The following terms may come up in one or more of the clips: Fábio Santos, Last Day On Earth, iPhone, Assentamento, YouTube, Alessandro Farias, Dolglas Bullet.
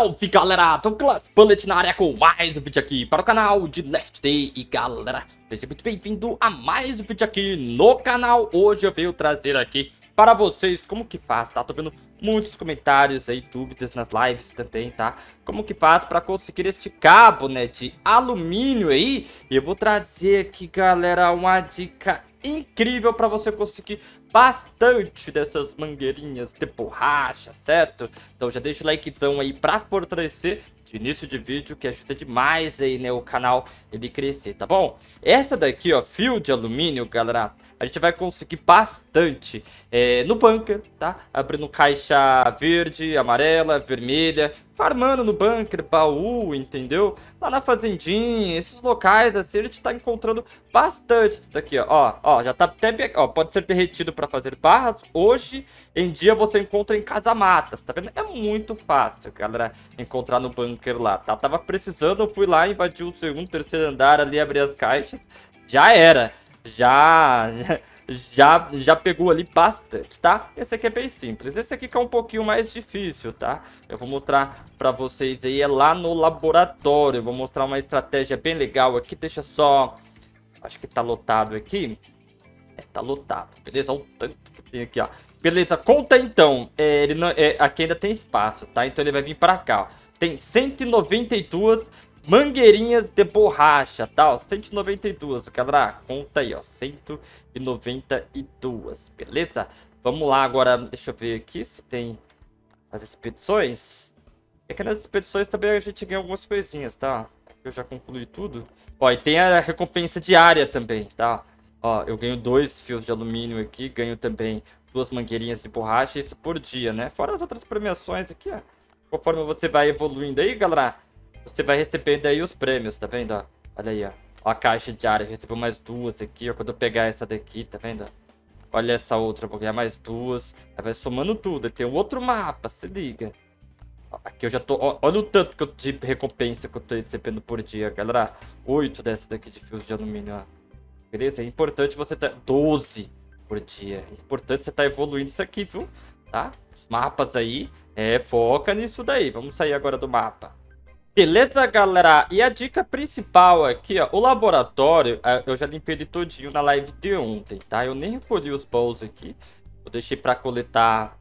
Salve, galera! Dolglas Bullet na área com mais um vídeo aqui para o canal de Last Day. E galera, seja muito bem-vindo a mais um vídeo aqui no canal. Hoje eu venho trazer aqui para vocês como que faz, tá? Tô vendo muitos comentários aí, dúvidas nas lives também, tá? Como que faz para conseguir este cabo, né, de alumínio aí. E eu vou trazer aqui, galera, uma dica incrível para você conseguir bastante dessas mangueirinhas de borracha, certo? Então já deixa o likezão aí para fortalecer de início de vídeo, que ajuda demais aí, né, o canal ele crescer, tá bom? Essa daqui, ó, fio de alumínio, galera, a gente vai conseguir bastante no bunker, tá? Abrindo caixa verde, amarela, vermelha, farmando no bunker, baú, entendeu? Lá na fazendinha, esses locais assim, a gente tá encontrando bastante isso daqui, ó. Ó, já tá até, ó, pode ser derretido para fazer barras. Hoje em dia você encontra em casamatas, tá vendo? É muito fácil, galera, encontrar no bunker lá, tá? Tava precisando, eu fui lá, invadi o segundo, terceiro andar ali, abri as caixas, já era. Já pegou ali bastante, tá? Esse aqui é bem simples. Esse aqui que é um pouquinho mais difícil, tá? Eu vou mostrar pra vocês aí, é lá no laboratório. Eu vou mostrar uma estratégia bem legal aqui. Deixa só... acho que tá lotado aqui. É, tá lotado. Beleza? Olha o tanto que tem aqui, ó. Beleza, conta então. Ele não... aqui ainda tem espaço, tá? Então ele vai vir pra cá, ó. Tem 192... mangueirinhas de borracha, tá? Ó, 192, galera, conta aí, ó, 192, beleza? Vamos lá agora, deixa eu ver aqui se tem as expedições. É que nas expedições também a gente ganha algumas coisinhas, tá? Eu já concluí tudo. Ó, e tem a recompensa diária também, tá? Ó, eu ganho 2 fios de alumínio aqui, ganho também 2 mangueirinhas de borracha, isso por dia, né? Fora as outras premiações aqui, ó. Conforme você vai evoluindo aí, galera, você vai recebendo aí os prêmios, tá vendo? Ó, olha aí, ó. Ó, a caixa de área, recebeu mais 2 aqui, ó. Quando eu pegar essa daqui, tá vendo? Olha essa outra, eu vou ganhar mais 2. Aí vai somando tudo. Tem um outro mapa, se liga. Ó, aqui eu já tô... ó, olha o tanto que eu, de recompensa que eu tô recebendo por dia, galera. 8 dessa daqui de fios de alumínio, ó. Beleza? É importante você tá... 12 por dia. É importante você tá evoluindo isso aqui, viu? Tá? Os mapas aí. É, foca nisso daí. Vamos sair agora do mapa. Beleza, galera? E a dica principal aqui, ó, o laboratório, eu já limpei ele todinho na live de ontem, tá? Eu nem recolhi os baús aqui, eu deixei pra coletar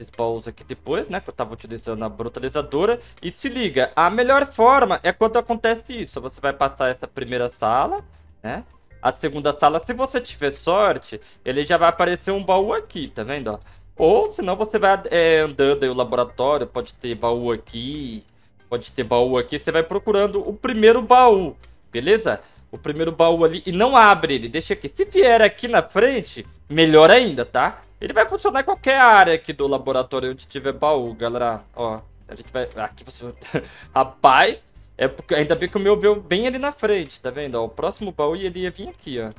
esses baús aqui depois, né? Que eu tava utilizando a brutalizadora. E se liga, a melhor forma é quando acontece isso. Você vai passar essa primeira sala, né? A segunda sala, se você tiver sorte, ele já vai aparecer um baú aqui, tá vendo, ó? Ou, senão, você vai andando aí o laboratório, pode ter baú aqui... pode ter baú aqui, você vai procurando o primeiro baú, beleza? O primeiro baú ali, e não abre ele, deixa aqui. Se vier aqui na frente, melhor ainda, tá? Ele vai funcionar em qualquer área aqui do laboratório onde tiver baú, galera. Ó, a gente vai... aqui você... rapaz, é porque ainda bem que o meu veio bem ali na frente, tá vendo? Ó, o próximo baú ele ia vir aqui, ó.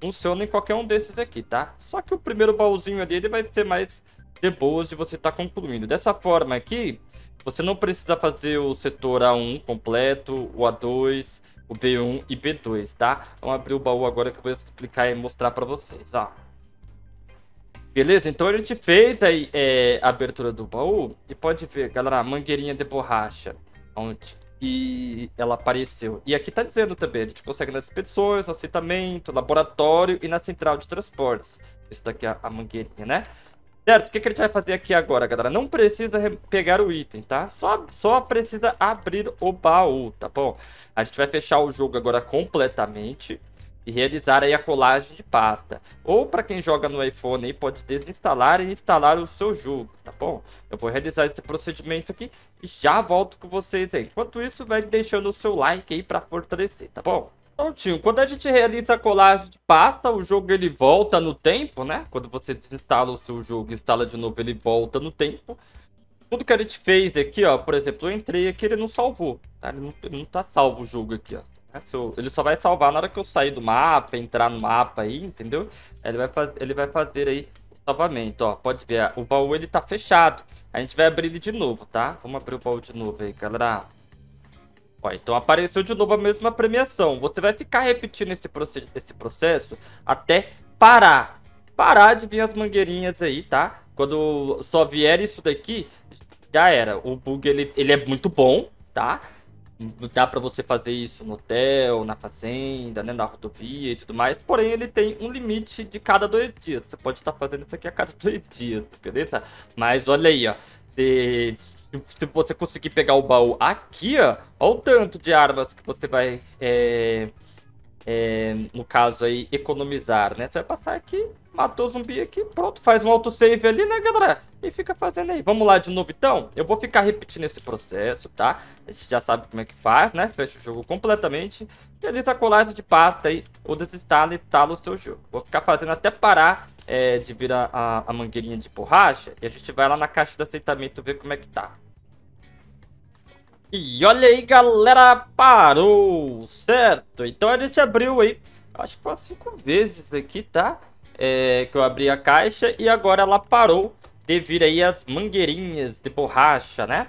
Funciona em qualquer um desses aqui, tá? Só que o primeiro baúzinho ali, ele vai ser mais de boas de você tá concluindo. Dessa forma aqui... você não precisa fazer o setor A1 completo, o A2, o B1 e B2, tá? Vamos abrir o baú agora que eu vou explicar e mostrar pra vocês, ó. Beleza? Então a gente fez aí a abertura do baú. E pode ver, galera, a mangueirinha de borracha, onde que ela apareceu. E aqui tá dizendo também, a gente consegue nas expedições, no assentamento, laboratório e na central de transportes. Isso daqui é a mangueirinha, né? Certo, o que a gente vai fazer aqui agora, galera? Não precisa pegar o item, tá? Só precisa abrir o baú, tá bom? A gente vai fechar o jogo agora completamente e realizar aí a colagem de pasta. Ou para quem joga no iPhone aí, pode desinstalar e instalar o seu jogo, tá bom? Eu vou realizar esse procedimento aqui e já volto com vocês aí. Enquanto isso, vai deixando o seu like aí para fortalecer, tá bom? Prontinho, quando a gente realiza a colagem de pasta, o jogo ele volta no tempo, né? Quando você desinstala o seu jogo e instala de novo, ele volta no tempo. Tudo que a gente fez aqui, ó, por exemplo, eu entrei aqui, ele não salvou, tá? Ele não tá salvo o jogo aqui, ó. Ele só vai salvar na hora que eu sair do mapa, entrar no mapa aí, entendeu? Ele vai fazer aí o salvamento, ó. Pode ver, o baú ele tá fechado. A gente vai abrir ele de novo, tá? Vamos abrir o baú de novo aí, galera. Ó, então apareceu de novo a mesma premiação. Você vai ficar repetindo esse processo até parar de vir as mangueirinhas aí, tá? Quando só vier isso daqui, já era. O bug, ele é muito bom, tá? Dá pra você fazer isso no hotel, na fazenda, né, na rodovia e tudo mais. Porém, ele tem um limite de cada 2 dias. Você pode estar fazendo isso aqui a cada 2 dias, beleza? Mas olha aí, ó. Se você conseguir pegar o baú aqui, ó. Olha o tanto de armas que você vai, no caso aí, economizar, né? Você vai passar aqui, matou o zumbi aqui, pronto. Faz um autosave ali, né, galera? E fica fazendo aí. Vamos lá de novo, então? Eu vou ficar repetindo esse processo, tá? A gente já sabe como é que faz, né? Fecha o jogo completamente. Realiza a colagem de pasta aí, ou desinstala e instala o seu jogo. Vou ficar fazendo até parar de vir a mangueirinha de borracha. E a gente vai lá na caixa de aceitamento ver como é que tá. E olha aí, galera, parou, certo? Então a gente abriu aí, acho que foi 5 vezes aqui, tá? Que eu abri a caixa e agora ela parou de vir aí as mangueirinhas de borracha, né?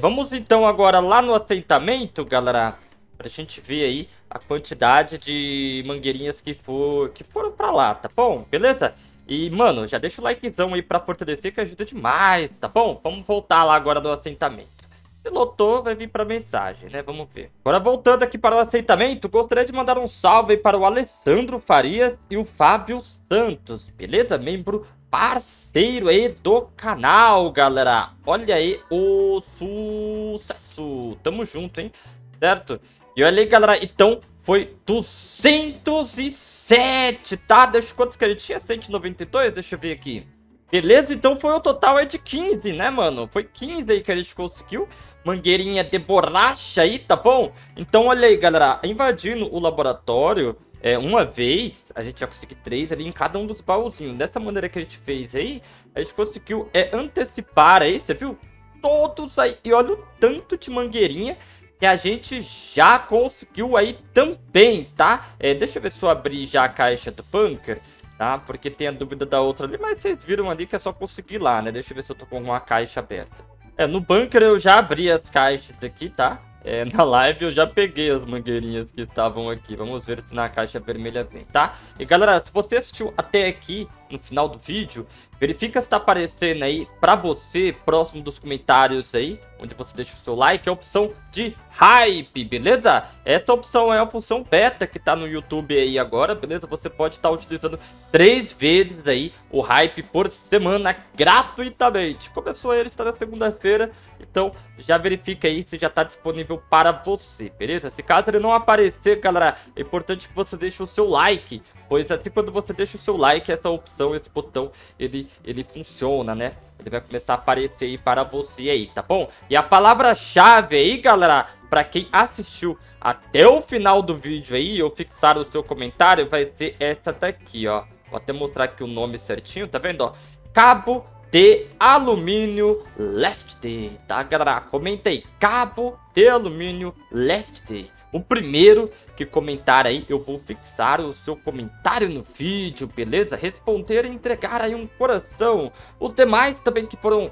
Vamos então agora lá no assentamento, galera, pra gente ver aí a quantidade de mangueirinhas que foram pra lá, tá bom? Beleza? E, mano, já deixa o likezão aí pra fortalecer que ajuda demais, tá bom? Vamos voltar lá agora no assentamento. Pilotou, vai vir pra mensagem, né? Vamos ver. Agora voltando aqui para o assentamento, gostaria de mandar um salve aí para o Alessandro Farias e o Fábio Santos, beleza? Membro parceiro aí do canal, galera. Olha aí o sucesso. Tamo junto, hein? Certo? E olha aí, galera, então foi 207, tá? Deixa eu... quantos que a gente tinha? 192? Deixa eu ver aqui. Beleza, então foi o total aí de 15, né, mano? Foi 15 aí que a gente conseguiu. Mangueirinha de borracha aí, tá bom? Então, olha aí, galera. Invadindo o laboratório uma vez, a gente já conseguiu 3 ali em cada um dos baúzinhos. Dessa maneira que a gente fez aí, a gente conseguiu antecipar aí, você viu? Todos aí. E olha o tanto de mangueirinha que a gente já conseguiu aí também, tá? Deixa eu ver se eu abrir já a caixa do bunker. Tá? Porque tem a dúvida da outra ali, mas vocês viram ali que é só conseguir lá, né? Deixa eu ver se eu tô com uma caixa aberta. No bunker eu já abri as caixas aqui, tá? Na live eu já peguei as mangueirinhas que estavam aqui. Vamos ver se na caixa vermelha vem, tá? E galera, se você assistiu até aqui, no final do vídeo, verifica se tá aparecendo aí pra você, próximo dos comentários aí, onde você deixa o seu like, a opção de hype, beleza? Essa opção é a função beta que tá no YouTube aí agora, beleza? Você pode estar utilizando 3 vezes aí o hype por semana gratuitamente. Começou ele, está na segunda-feira, então já verifica aí se já tá disponível para você, beleza? Se caso ele não aparecer, galera, é importante que você deixe o seu like, pois assim quando você deixa o seu like, essa opção, esse botão, ele funciona, né? Ele vai começar a aparecer aí para você aí, tá bom? E a palavra-chave aí, galera, para quem assistiu até o final do vídeo aí, eu fixar o seu comentário, vai ser essa daqui, ó. Vou até mostrar aqui o nome certinho, tá vendo, ó? Cabo de alumínio Last Day, tá, galera? Comenta aí, cabo de alumínio Last Day. O primeiro que comentar aí, eu vou fixar o seu comentário no vídeo, beleza? Responder e entregar aí um coração. Os demais também que forem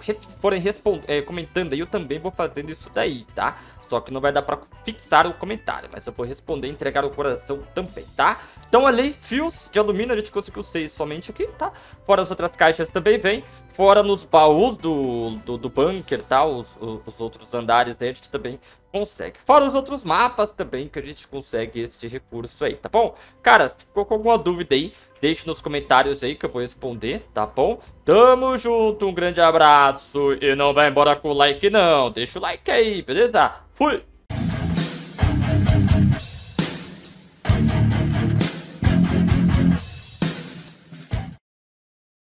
comentando aí, eu também vou fazendo isso daí, tá? Só que não vai dar pra fixar o comentário, mas eu vou responder e entregar o coração também, tá? Então ali, fios de alumínio, a gente conseguiu 6 somente aqui, tá? Fora as outras caixas também vem. Fora nos baús do bunker, tá? Os outros andares aí, a gente também consegue. Fora os outros mapas também que a gente consegue este recurso aí, tá bom? Cara, se ficou com alguma dúvida aí, deixe nos comentários aí que eu vou responder, tá bom? Tamo junto, um grande abraço e não vai embora com o like não. Deixa o like aí, beleza? Fui!